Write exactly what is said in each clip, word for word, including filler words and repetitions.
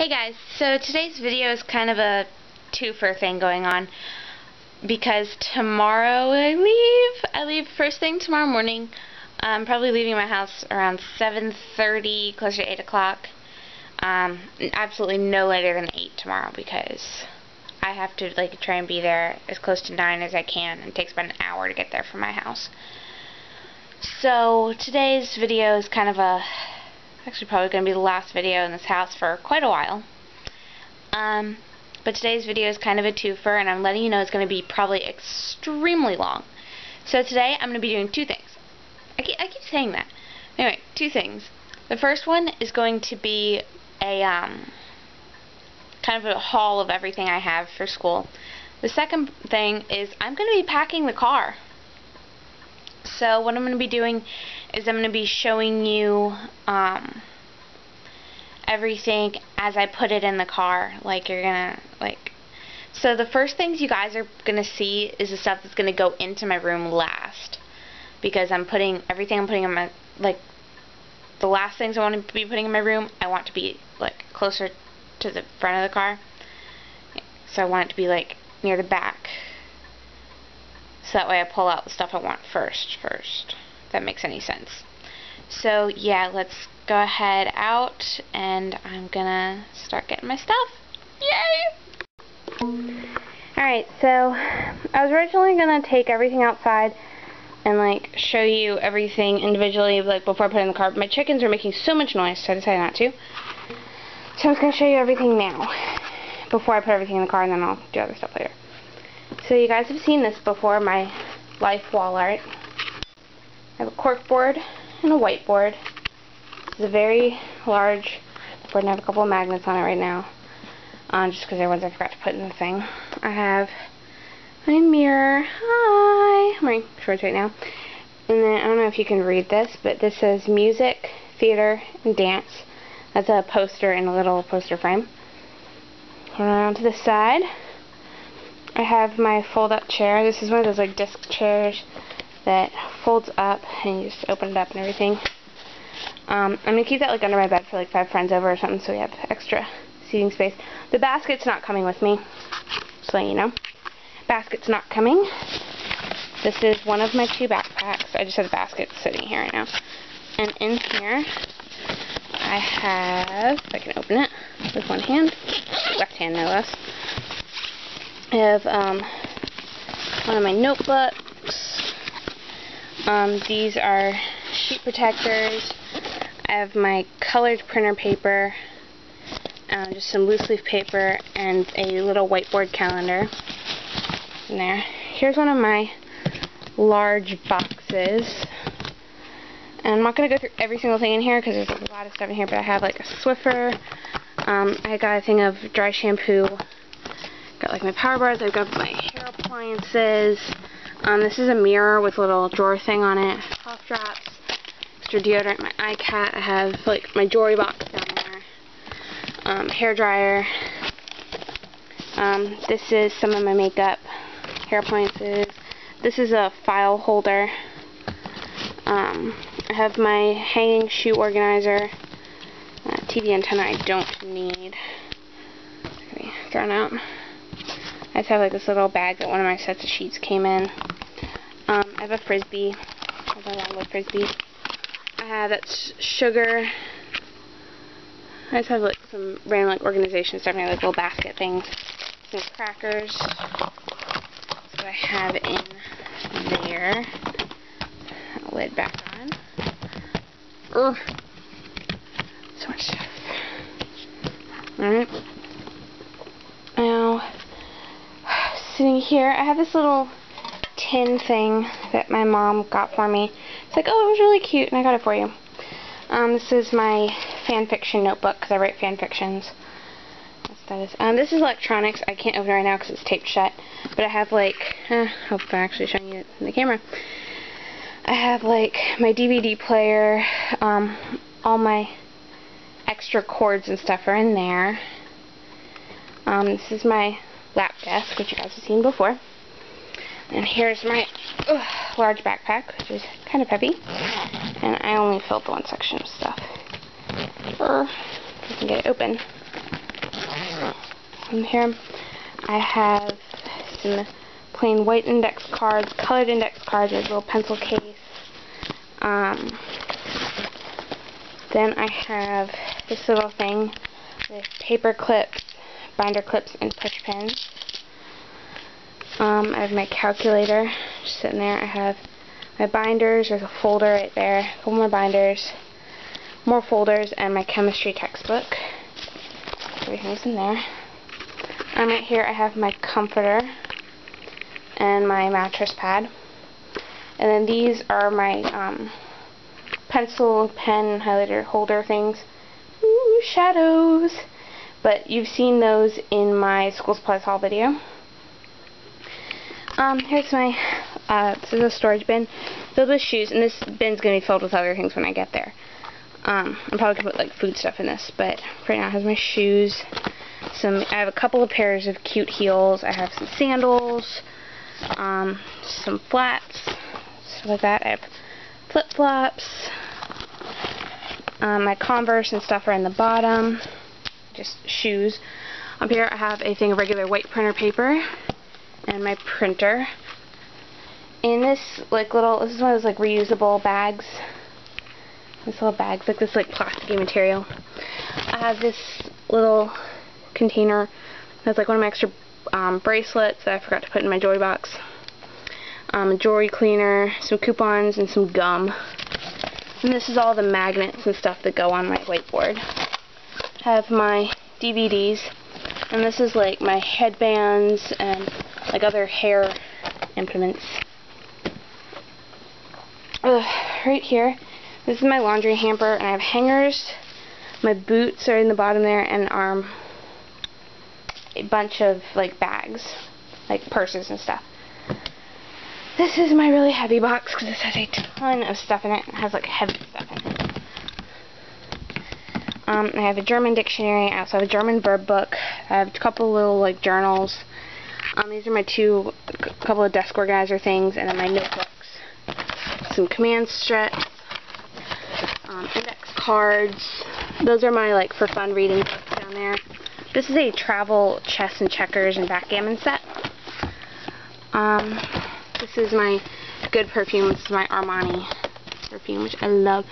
Hey guys, so today's video is kind of a twofer thing going on because tomorrow I leave. I leave first thing tomorrow morning. I'm probably leaving my house around seven thirty, closer to eight o'clock. Um, absolutely no later than eight tomorrow because I have to like try and be there as close to nine as I can. It takes about an hour to get there from my house. So today's video is kind of a actually probably going to be the last video in this house for quite a while. Um, but today's video is kind of a twofer, and I'm letting you know it's going to be probably extremely long. So today I'm going to be doing two things. I keep, I keep saying that. Anyway, two things. The first one is going to be a um, kind of a haul of everything I have for school. The second thing is I'm going to be packing the car. So what I'm going to be doing is I'm going to be showing you um, everything as I put it in the car. Like you're going to, like, so the first things you guys are going to see is the stuff that's going to go into my room last. Because I'm putting, everything I'm putting in my, like, the last things I want to be putting in my room, I want to be, like, closer to the front of the car. So I want it to be, like, near the back. So that way I pull out the stuff I want first, first. If that makes any sense. So, yeah, let's go ahead out, and I'm gonna start getting my stuff. Yay! Alright, so I was originally gonna take everything outside and, like, show you everything individually, like, before I put it in the car. But my chickens are making so much noise, so I decided not to. So I'm just gonna show you everything now, before I put everything in the car, and then I'll do other stuff later. So you guys have seen this before, my life wall art. I have a cork board and a whiteboard. It's a very large board, and I have a couple of magnets on it right now, um, just because they're ones I forgot to put in the thing. I have my mirror. Hi! I'm wearing shorts right now. And then, I don't know if you can read this, but this says music, theater, and dance. That's a poster in a little poster frame. Around to the side. I have my fold-up chair. This is one of those like disc chairs that folds up and you just open it up and everything. Um, I'm going to keep that like under my bed for like five friends over or something so we have extra seating space. The basket's not coming with me, just letting you know. Basket's not coming. This is one of my two backpacks. I just have a basket sitting here right now. And in here I have, if I can open it with one hand, left hand no less. I have um, one of my notebooks. Um, these are sheet protectors. I have my colored printer paper, um, just some loose leaf paper, and a little whiteboard calendar in there. Here's one of my large boxes. And I'm not going to go through every single thing in here because there's a lot of stuff in here, but I have like a Swiffer. Um, I got a thing of dry shampoo. Got like my power bars, I've got my hair appliances. Um, this is a mirror with a little drawer thing on it. Cough drops, extra deodorant, my eye cat. I have like my jewelry box down there. Um, hair dryer. Um, this is some of my makeup. Hair appliances. This is a file holder. Um, I have my hanging shoe organizer. Uh, T V antenna I don't need. It's gonna be thrown out. I just have like this little bag that one of my sets of sheets came in. Um, I have a frisbee. I have a long wood frisbee. I have that sugar. I just have like some random like organization stuff. I have like little basket things. Some crackers. That's what I have in there. That lid back on. Ugh. So much stuff. Alright. Now, sitting here, I have this little tin thing that my mom got for me. It's like, oh, it was really cute, and I got it for you. Um, this is my fan fiction notebook, because I write fan fictions. That's what that is. Um, this is electronics. I can't open it right now because it's taped shut. But I have, like, eh, I hope I'm actually showing you it in the camera. I have, like, my D V D player. Um, all my extra cords and stuff are in there. Um, this is my lap desk, which you guys have seen before. And here's my ugh, large backpack, which is kind of heavy. And I only filled the one section of stuff. Or, if I can get it open. In here I have some plain white index cards, colored index cards, there's a little pencil case. Um, then I have this little thing with paper clips, binder clips, and push pins. Um, I have my calculator just sitting there. I have my binders. There's a folder right there. A couple more binders, more folders, and my chemistry textbook. Everything's in there. And right here I have my comforter and my mattress pad. And then these are my um, pencil, pen, highlighter holder things. Ooh, shadows! But you've seen those in my school supplies haul video. Um, here's my, uh, this is a storage bin filled with shoes, and this bin's going to be filled with other things when I get there. Um, I'm probably going to put, like, food stuff in this, but right now it has my shoes. Some, I have a couple of pairs of cute heels. I have some sandals, um, some flats, stuff like that. I have flip-flops. Um, my Converse and stuff are in the bottom. Just shoes. Up here I have a thing of regular white printer paper and my printer. In this, like, little, this is one of those, like, reusable bags. These little bags, like this, like, plasticky material. I have this little container that's, like, one of my extra um, bracelets that I forgot to put in my jewelry box. Um, a jewelry cleaner, some coupons, and some gum. And this is all the magnets and stuff that go on my whiteboard. I have my D V Ds, and this is, like, my headbands and, like, other hair implements. Ugh, right here, this is my laundry hamper, and I have hangers. My boots are in the bottom there, and um, a bunch of, like, bags, like purses and stuff. This is my really heavy box because this has a ton of stuff in it. It has, like, heavy stuff in it. Um, I have a German dictionary. I also have a German verb book. I have a couple little, like, journals. Um, these are my two, a couple of desk organizer things, and then my notebooks. Some command strips, um, index cards. Those are my, like, for fun reading books down there. This is a travel chess and checkers and backgammon set. Um... This is my good perfume. This is my Armani perfume, which I love.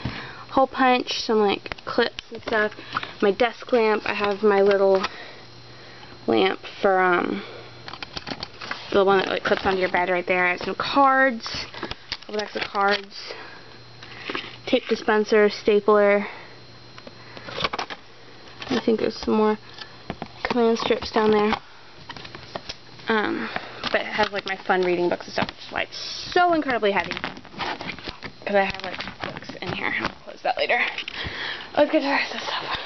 Hole punch, some, like, clips and stuff. My desk lamp. I have my little lamp for, um, the one that, like, clips onto your bed right there. I have some cards, a couple decks of cards, tape dispenser, stapler. I think there's some more command strips down there. Um... But it has, like, my fun reading books and stuff, which is, like, so incredibly heavy. Because I have, like, books in here. I'll close that later. Let's get to the rest of the stuff.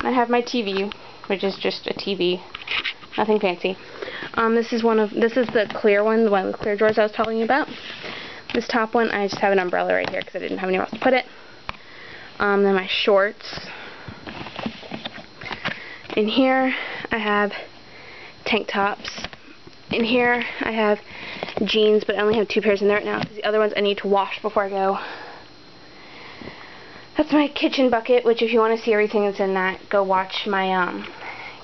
I have my T V, which is just a T V. Nothing fancy. Um, this is one of, this is the clear one, the one with clear drawers I was telling you about. This top one, I just have an umbrella right here because I didn't have anywhere else to put it. Um, then my shorts. In here, I have tank tops. In here I have jeans, but I only have two pairs in there right now because the other ones I need to wash before I go. That's my kitchen bucket, which if you want to see everything that's in that, go watch my um,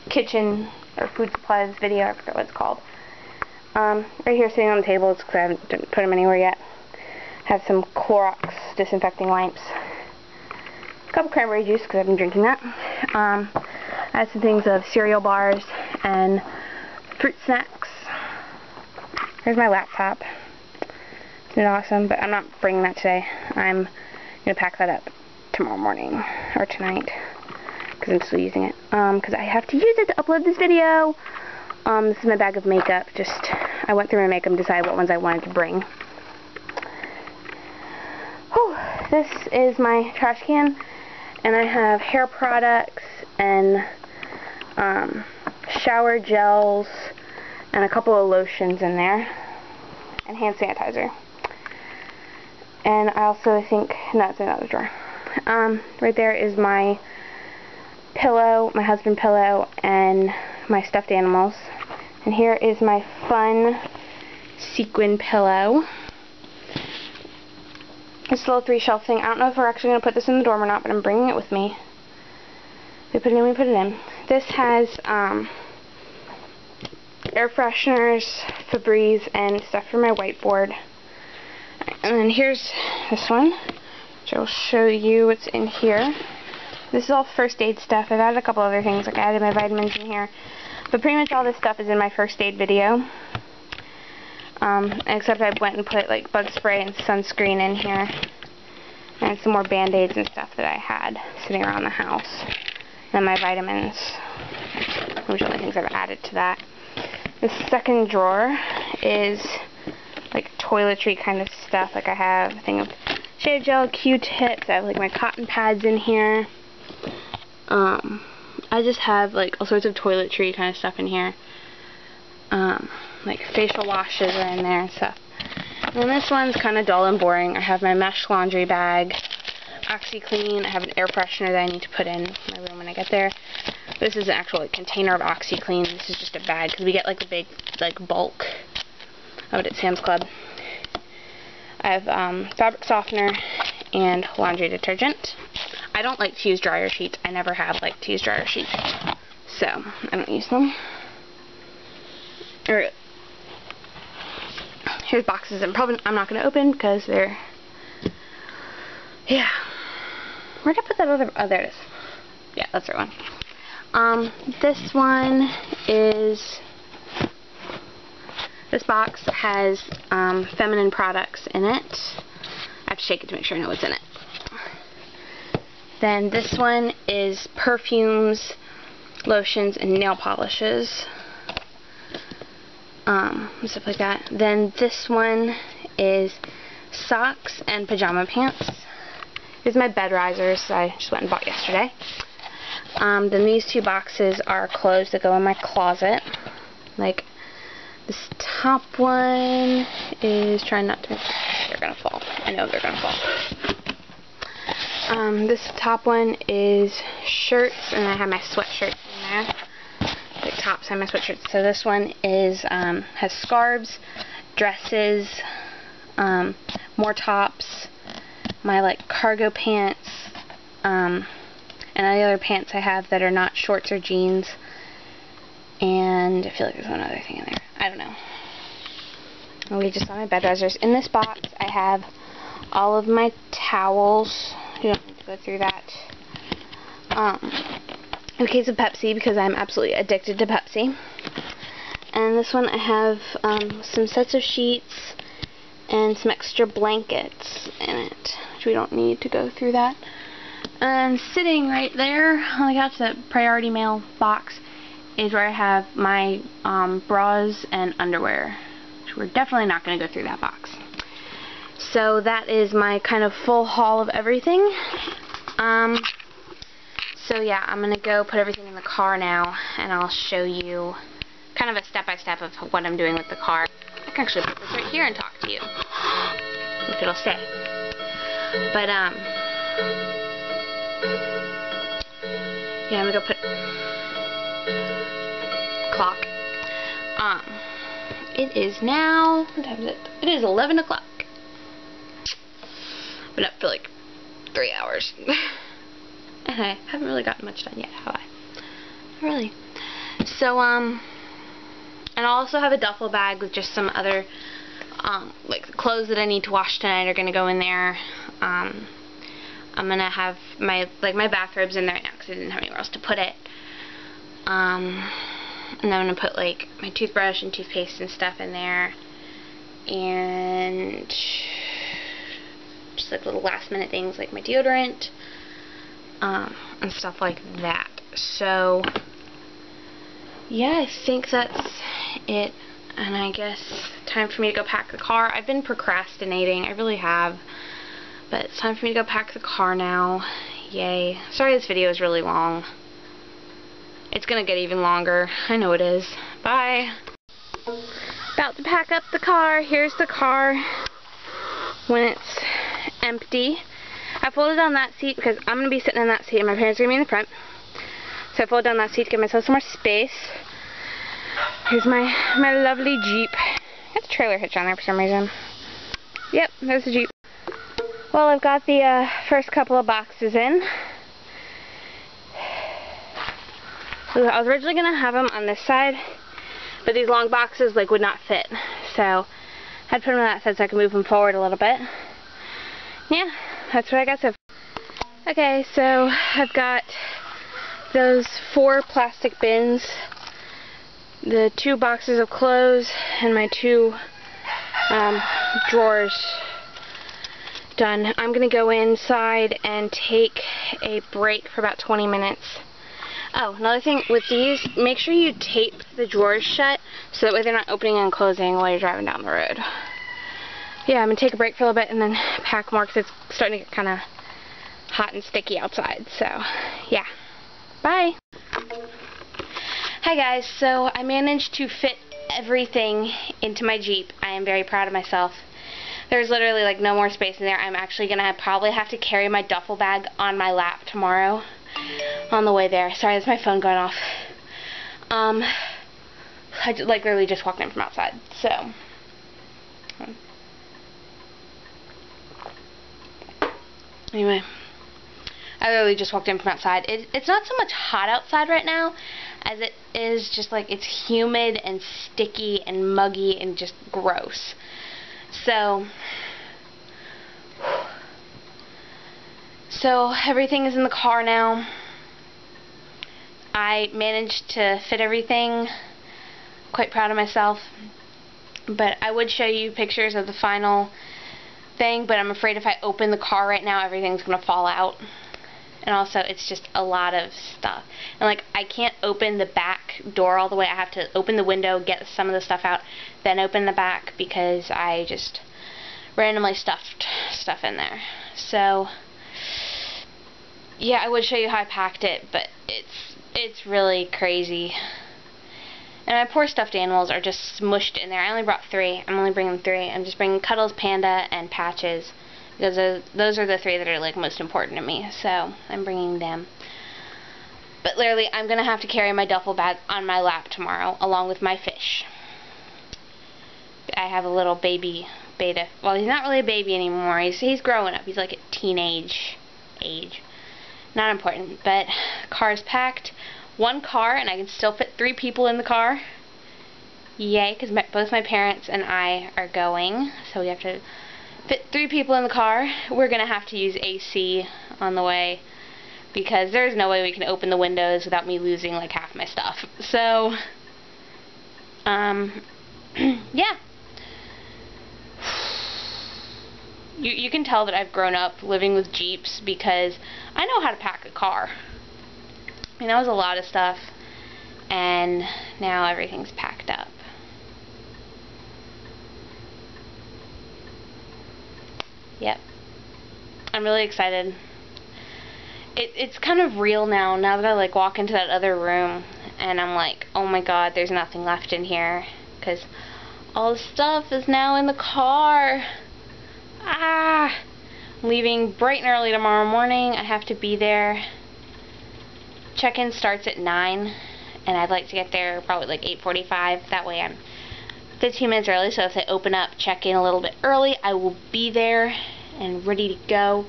kitchen or food supplies video, I forget what it's called. Um, right here sitting on the table, it's because I haven't put them anywhere yet. I have some Clorox disinfecting wipes. A couple cranberry juice because I've been drinking that. Um, I have some things of cereal bars and fruit snacks. Here's my laptop. Isn't it awesome? But I'm not bringing that today. I'm going to pack that up tomorrow morning or tonight because I'm still using it. Um, because I have to use it to upload this video. Um, this is my bag of makeup. Just, I went through my makeup and decided what ones I wanted to bring. Whew, this is my trash can, and I have hair products and um, shower gels and a couple of lotions in there and hand sanitizer, and I also think no, it's in another drawer. Um, right there is my pillow, my husband pillow, and my stuffed animals, and here is my fun sequin pillow. This little three shelf thing, I don't know if we're actually going to put this in the dorm or not, but I'm bringing it with me. We put it in, we put it in. This has um, air fresheners, Febreze, and stuff for my whiteboard. And then here's this one, which I'll show you what's in here. This is all first aid stuff. I've added a couple other things, like I added my vitamins in here. But pretty much all this stuff is in my first aid video. Um, except I went and put like bug spray and sunscreen in here. And some more band-aids and stuff that I had sitting around the house. And my vitamins. Those are the things I've added to that. The second drawer is like toiletry kind of stuff. Like I have a thing of shave gel, Q-tips. I have like my cotton pads in here. Um, I just have like all sorts of toiletry kind of stuff in here. Um, like facial washes are in there and stuff. And then this one's kind of dull and boring. I have my mesh laundry bag, OxyClean. I have an air freshener that I need to put in my room when I get there. This is an actual like, container of OxyClean. This is just a bag because we get like a big like bulk of it at Sam's Club. I have um, fabric softener and laundry detergent. I don't like to use dryer sheets. I never have liked to use dryer sheets, so I don't use them. Or here's boxes I'm probably I'm not going to open because they're yeah. Where'd I put that other? Oh, there it is. Yeah, that's the right one. Um, this one is. This box has um, feminine products in it. I have to shake it to make sure I know what's in it. Then this one is perfumes, lotions, and nail polishes. Um, stuff like that. Then this one is socks and pajama pants. Here's my bed risers that I just went and bought yesterday. Um, then these two boxes are clothes that go in my closet. Like, this top one is trying not to... They're going to fall. I know they're going to fall. Um, this top one is shirts, and I have my sweatshirts in there. Like tops and my sweatshirts. So this one is um, has scarves, dresses, um, more tops, my like cargo pants, um, and all the other pants I have that are not shorts or jeans. And I feel like there's one other thing in there. I don't know. I'll leave just on my bed risers. In this box, I have all of my towels. You don't need to go through that. Um, in case of Pepsi, because I'm absolutely addicted to Pepsi. And this one, I have um, some sets of sheets and some extra blankets in it, which we don't need to go through that. And sitting right there on the couch, that priority mail box, is where I have my um, bras and underwear. So we're definitely not going to go through that box. So that is my kind of full haul of everything. Um, so yeah, I'm going to go put everything in the car now, and I'll show you kind of a step-by-step -step of what I'm doing with the car. I can actually put this right here and talk to you, if it'll stay. But, um, yeah, I'm going to go put... Clock. Um, it is now, what time is it? It is eleven o'clock. I've been up for like three hours. And I haven't really gotten much done yet, have I? Not really. So, um, and I'll also have a duffel bag with just some other, um, like the clothes that I need to wash tonight are going to go in there. Um, I'm going to have my, like my bathrobes in there now because I didn't have anywhere else to put it. Um... And I'm going to put like my toothbrush and toothpaste and stuff in there. And just like little last minute things like my deodorant. Um, and stuff like that. So yeah, I think that's it. And I guess time for me to go pack the car. I've been procrastinating. I really have. But it's time for me to go pack the car now. Yay. Sorry this video is really long. It's going to get even longer. I know it is. Bye. About to pack up the car. Here's the car when it's empty. I folded down that seat because I'm going to be sitting in that seat and my parents are going to be in the front. So I folded down that seat to give myself some more space. Here's my, my lovely Jeep. That's a trailer hitch on there for some reason. Yep, there's the Jeep. Well, I've got the uh, first couple of boxes in. I was originally going to have them on this side, but these long boxes like would not fit. So I put them on that side so I could move them forward a little bit. Yeah, that's what I got so far. Okay, so I've got those four plastic bins, the two boxes of clothes, and my two um, drawers done. I'm going to go inside and take a break for about twenty minutes. Oh, another thing with these, make sure you tape the drawers shut so that way they're not opening and closing while you're driving down the road. Yeah, I'm going to take a break for a little bit and then pack more because it's starting to get kind of hot and sticky outside. So, yeah. Bye! Hi guys, so I managed to fit everything into my Jeep. I am very proud of myself. There's literally like no more space in there. I'm actually going to probably have to carry my duffel bag on my lap tomorrow on the way there. Sorry, that's my phone going off. Um, I like literally just walked in from outside, so. Anyway, I literally just walked in from outside. It, it's not so much hot outside right now as it is just like it's humid and sticky and muggy and just gross. So, so everything is in the car now. I managed to fit everything. Quite proud of myself. But I would show you pictures of the final thing, but I'm afraid if I open the car right now, everything's going to fall out. And also, it's just a lot of stuff. And like, I can't open the back door all the way. I have to open the window, get some of the stuff out, then open the back because I just randomly stuffed stuff in there. So, yeah, I would show you how I packed it, but it's it's really crazy. And my poor stuffed animals are just smushed in there. I only brought three. I'm only bringing three. I'm just bringing Cuddles, Panda, and Patches. Because those, those are the three that are like most important to me. So I'm bringing them. But literally, I'm going to have to carry my duffel bag on my lap tomorrow, along with my fish. I have a little baby beta. Well, he's not really a baby anymore. He's, he's growing up. He's like a teenage age. Not important. But car's packed. One car, and I can still fit three people in the car. Yay, because both my parents and I are going, so we have to fit three people in the car. We're going to have to use A C on the way, because there's no way we can open the windows without me losing like half my stuff. So, um, yeah. You, you can tell that I've grown up living with Jeeps, because I know how to pack a car. I mean, that was a lot of stuff, and now everything's packed up. Yep. I'm really excited. It, it's kind of real now, now that I like walk into that other room, and I'm like, oh my god, there's nothing left in here, because all the stuff is now in the car. Ah! I'm leaving bright and early tomorrow morning. I have to be there. Check-in starts at nine, and I'd like to get there probably like eight forty-five. That way I'm fifteen minutes early, so if they open up check-in a little bit early, I will be there and ready to go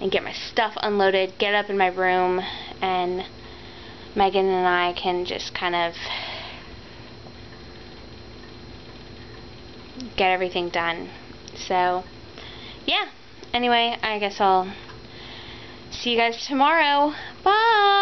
and get my stuff unloaded, get up in my room, and Megan and I can just kind of get everything done. So, yeah. Anyway, I guess I'll see you guys tomorrow. Bye!